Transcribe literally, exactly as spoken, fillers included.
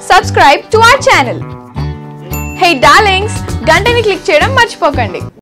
Subscribe to our channel. Hey darlings, gantani click cheyadam marchipokandi.